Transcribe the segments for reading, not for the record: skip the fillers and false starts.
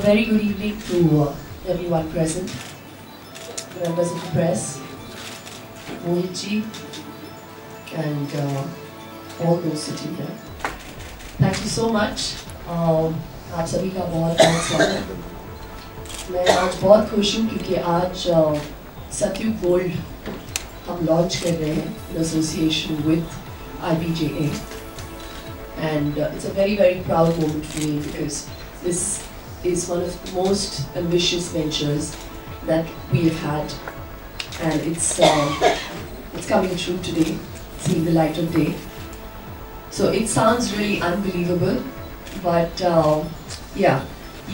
A very good evening to everyone present, members of the press, Mohitji, and all those sitting here. Thank you so much. आप सभी का बहुत बहुत स्वागत है। मैं आज बहुत खुश हूँ क्योंकि आज सत्युग गोल्ड हम लॉन्च कर रहे हैं in association with IBJA, and it's a very very proud moment for me because this is one of the most ambitious ventures that we have had, and it's coming true today, seeing the light of day. So it sounds really unbelievable, but yeah,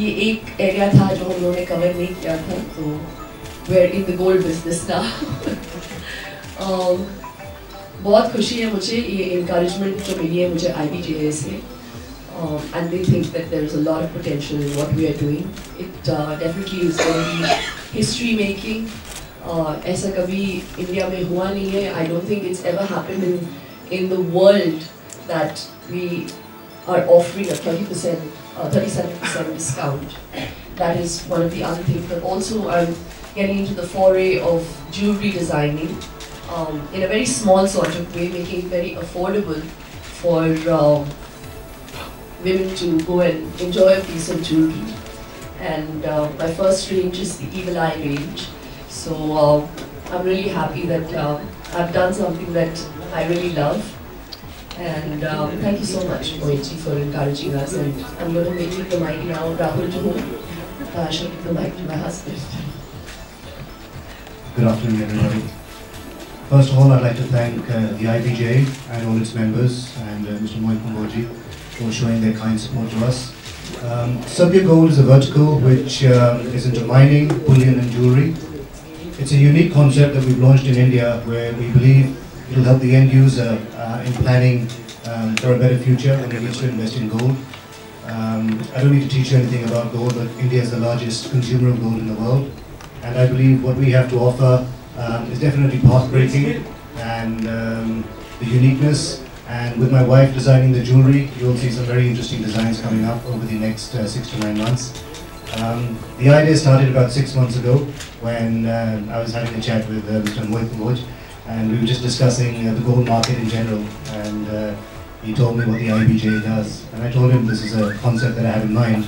ये एक area था जो हम लोगों ने cover नहीं किया था, so we're in the gold business now. बहुत खुशी है मुझे ये encouragement जो मिली है मुझे IBJA से. And they think that there is a lot of potential in what we are doing. It definitely is going to be history-making. ऐसा कभी इंडिया में हुआ नहीं है. I don't think it's ever happened in the world that we are offering a 37% discount. That is one of the other things. But also, I'm getting into the foray of jewelry designing in a very small sort of way, making it very affordable for women to go and enjoy a piece of jewelry. And my first range is the Evil Eye range. So I'm really happy that I've done something that I really love. And thank you so much, Moichi, for encouraging us. And I'm going to make it the mic now, Rahul, to whom I shall give the mic to my husband. Good afternoon, everybody. First of all, I'd like to thank the IBJA and all its members and Mr. Mohit Kamboj for showing their kind support to us. Subbure Gold is a vertical which is into mining, bullion and jewellery. It's a unique concept that we've launched in India where we believe it'll help the end user in planning for a better future and it needs to invest in gold. I don't need to teach you anything about gold, but India is the largest consumer of gold in the world. And I believe what we have to offer is definitely path-breaking and the uniqueness. And with my wife designing the jewellery, you'll see some very interesting designs coming up over the next 6 to 9 months. The idea started about 6 months ago when I was having a chat with Mr. Mohit Kamboj, and we were just discussing the gold market in general, and he told me what the IBJA does. And I told him this is a concept that I have in mind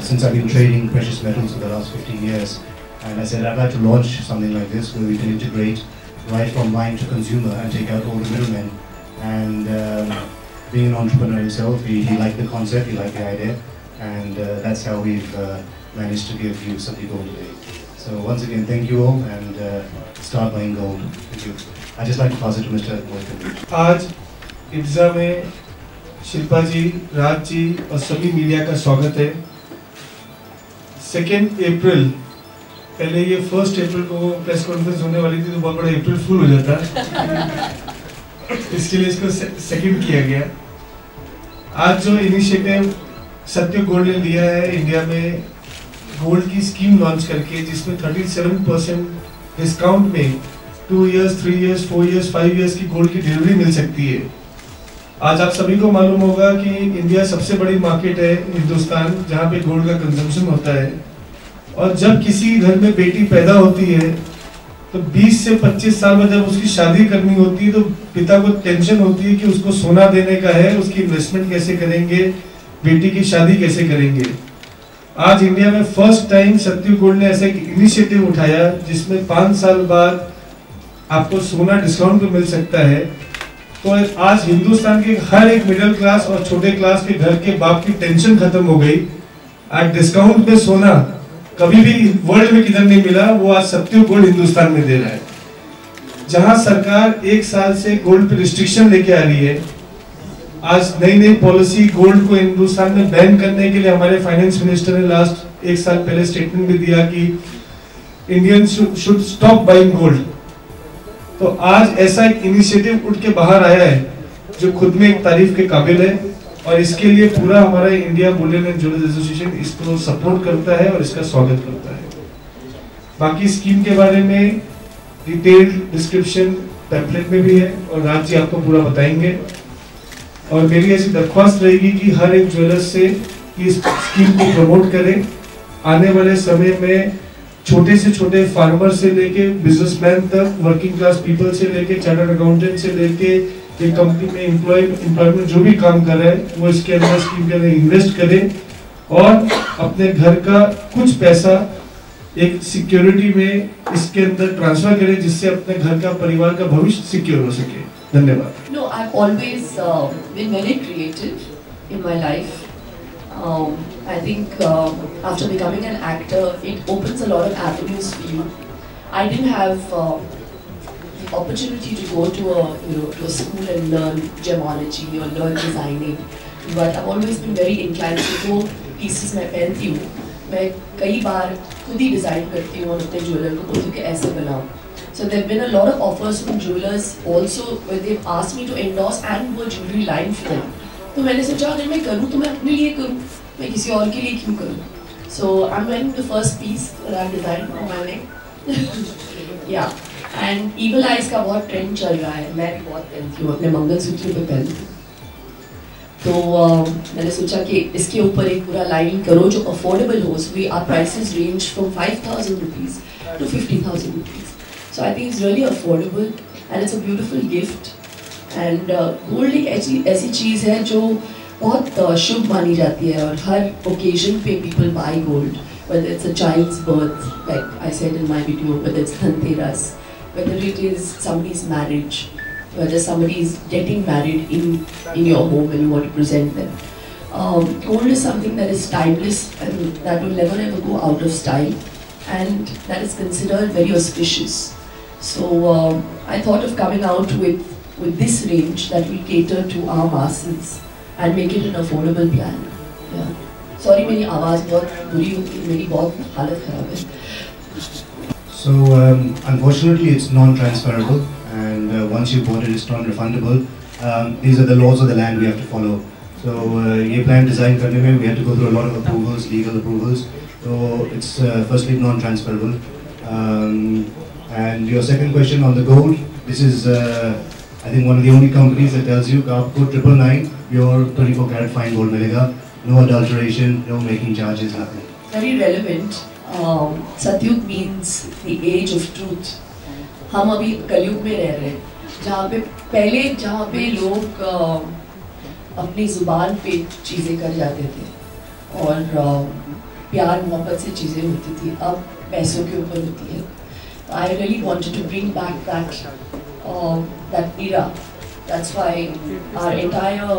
since I've been trading precious metals for the last 15 years. And I said, I'd like to launch something like this where we can integrate right from mine to consumer and take out all the middlemen. And being an entrepreneur himself, he liked the concept, he liked the idea, and that's how we've managed to give you Satyug Gold today. So once again, thank you all, and start buying gold. Thank you. I'd just like to pass it to Mr. Mohit. Today, IBJA में शिल्पा जी, राज जी और सभी media का स्वागत है. 2nd April, पहले ये 1st April को press conference होने वाली थी तो बहुत बड़ा April फूल हो जाता. इसके लिए इसको सेकंड किया गया. आज जो इनिशिएटिव सत्युग गोल्ड ने लिया है इंडिया में गोल्ड की स्कीम लॉन्च करके, जिसमें 37% डिस्काउंट में 2 इयर्स 3 इयर्स 4 इयर्स 5 इयर्स की गोल्ड की डिलीवरी मिल सकती है. आज आप सभी को मालूम होगा कि इंडिया सबसे बड़ी मार्केट है हिंदुस्तान जहाँ पे गोल्ड का कंजम्पशन होता है. और जब किसी घर में बेटी पैदा होती है तो 20 से 25 साल में जब उसकी शादी करनी होती है तो पिता को टेंशन होती है कि उसको सोना देने का है, उसकी इन्वेस्टमेंट कैसे करेंगे, बेटी की शादी कैसे करेंगे. आज इंडिया में फर्स्ट टाइम सत्युग गोल्ड ने ऐसा एक इनिशिएटिव उठाया जिसमें 5 साल बाद आपको सोना डिस्काउंट पे मिल सकता है. तो आज हिंदुस्तान के हर एक मिडिल क्लास और छोटे क्लास के घर के बाप की टेंशन खत्म हो गई. आज डिस्काउंट पे सोना कभी भी वर्ल्ड में किधर नहीं मिला, वो आज सत्युग गोल्ड हिंदुस्तान में दे रहा है. जहां सरकार 1 साल से गोल्ड पे रिस्ट्रिक्शन लेके आ रही है, आज नई पॉलिसी गोल्ड को हिंदुस्तान में बैन करने के लिए हमारे फाइनेंस मिनिस्टर ने लास्ट 1 साल पहले स्टेटमेंट भी दिया कि Indian should stop buying gold. तो आज ऐसा एक इनिशिएटिव उठ के बाहर आया है जो खुद में एक तारीफ के काबिल है, और इसके लिए पूरा हमारा India bullion and jewellers association इसको सपोर्ट करता है और इसका स्वागत करता है. बाकी स्कीम के बारे में डिटेल डिस्क्रिप्शन पैम्फलेट में भी है और राज जी आपको पूरा बताएंगे. और मेरी ऐसी दरख्वास्त रहेगी कि हर एक ज्वेलर्स से इस स्कीम को प्रमोट करें आने वाले समय में छोटे से छोटे फार्मर से लेके बिजनेसमैन तक, वर्किंग क्लास पीपल से लेके चार्टर्ड अकाउंटेंट से लेके ये कंपनी में एम्प्लॉयमेंट जो भी काम कर रहा है वो इसके अंदर स्कीम के अंदर इन्वेस्ट करें और अपने घर का कुछ पैसा एक सिक्योरिटी में इसके अंदर ट्रांसफर करें जिससे अपने घर का परिवार का भविष्य सिक्योर हो सके। धन्यवाद। No I always been very creative in my life. I think after becoming an actor, it opens a lot of avenues for you. I didn't have the opportunity to go to a school and learn gemology or learn designing, but I've always been very inclined to go pieces मैं पहनती हूँ। मैं कई बार खुद ही design करती हूँ और अपने jeweler को बोलती हूँ कि ऐसे बनाओ। So there have been a lot of offers from jewelers also where they've asked me to endorse and do a jewelry line for them. तो मैंने सोचा अगर मैं करूँ तो मैं अपने लिए करूँ, मैं किसी और के लिए क्यों करूँ। So I am wearing the first piece I design मैंने, या एंड ईवल आइज का बहुत ट्रेंड चल रहा है, मैं भी बहुत पहनती हूँ, अपने मंगलसूत्र पे पहनती हूँ। तो मैंने सोचा कि इसके ऊपर एक पूरा लाइन करो जो अफोर्डेबल हो। So we are prices range from 5,000 rupees to 50,000 rupees। So I think it's really affordable and it's a beautiful gift. And gold एक ऐसी चीज़ है जो बहुत शुभ मानी जाती है और हर ओकेजन पे people buy gold, whether it's a child's birth, like I said in my video, whether it's Dhanteras, whether it is somebody's marriage, whether somebody is getting married in your home and you want to present them. Gold is something that is timeless and that will never ever go out of style, and that is considered very auspicious. So I thought of coming out with this range that will cater to our masses and make it an affordable plan. Yeah. Sorry, मेरी आवाज़ बहुत बुरी हो गई, मेरी बहुत हालत ख़राब है. So unfortunately, it's non-transferable, and once you bought it, it's non-refundable. These are the laws of the land we have to follow. So ये plan design करने में we had to go through a lot of approvals, legal approvals. So it's firstly non-transferable. And your second question on the gold, this is I think one of the only companies that tells you कि आपको 999 your 24 karat fine gold मिलेगा, no adulteration, no making charges, nothing. Very relevant. Satyug means the age of truth. हम अभी कलयुग में रह रहे हैं जहाँ पे लोग अपनी जुबान पे चीज़ें कर जाते थे और प्यार मोहब्बत से चीज़ें होती थी, अब पैसों के ऊपर होती है. I really wanted to bring back that era. That's why our entire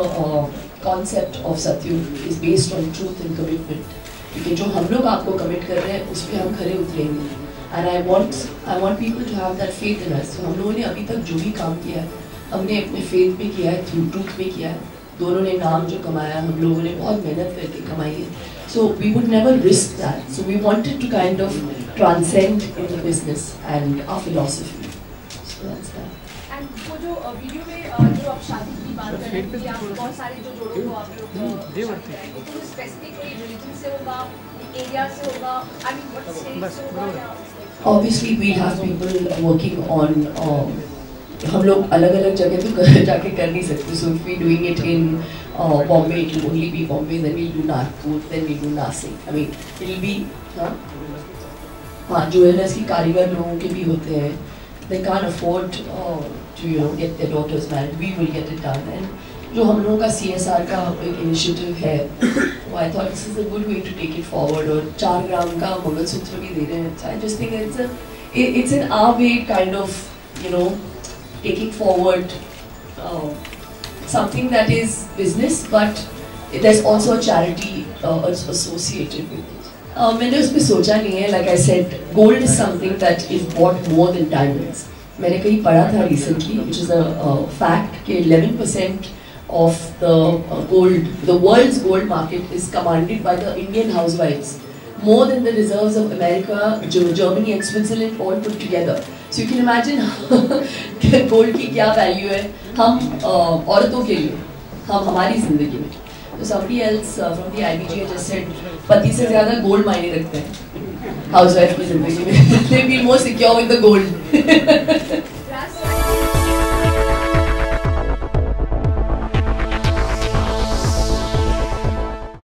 concept of Satyug is based on truth and commitment. Because जो हम लोग आपको commit कर रहे हैं, उस पे हम खरे उतरेंगे. And I want people to have that faith in us. So हम लोगों ने अभी तक जो भी काम किया, हमने अपने faith पे किया है, through truth पे किया है. दोनों ने नाम जो कमाया, हम लोगों ने बहुत मेहनत करके कमाई है. So we would never risk that. So we wanted to kind of transcend into business and our philosophy. So that's that. वो जो वीडियो में जो आप शादी की बात कर रहे हैं कि आप बहुत सारे जो जोड़ों को आप लोग तो स्पेसिफिक रिलीजन से होगा, एरिया से होगा, आई मीन व्हाट स्टेट से होगा. Obviously we have people working on हम लोग अलग-अलग जगह तो जाके कर नहीं सकते. So if we doing it in Bombay, it will only be Bombay. Then we'll do Nagpur, then we'll do Nasik. I mean it will be हाँ ज्वेलर्स की कारीगर लोगों के भी होते हैं. They can't afford to get their daughters married. We will get it done. And जो हम लोगों का CSR का एक initiative है, तो I thought this is a good way to take it forward. और 4 ग्राम का मंगलसूत्र भी दे रहे हैं. So I just think it's an our way kind of taking forward something that is business, but there's also a charity associated with it. मैंने उस पर सोचा नहीं है. Like I said, gold is something that is bought more than diamonds. मैंने कहीं पढ़ा था recently, which is a fact कि 11% of the gold, the world's gold market is commanded by the Indian house wives, more than the reserves of America, Germany and Switzerland all put together. So you can imagine gold की क्या value है हम औरतों के लिए, हम हमारी जिंदगी में. तो somebody else from the IBJA just said, पति से ज़्यादा गोल्ड मायने रखते हैं हाउसवाइफ की ज़िंदगी में. They feel more secure with the gold.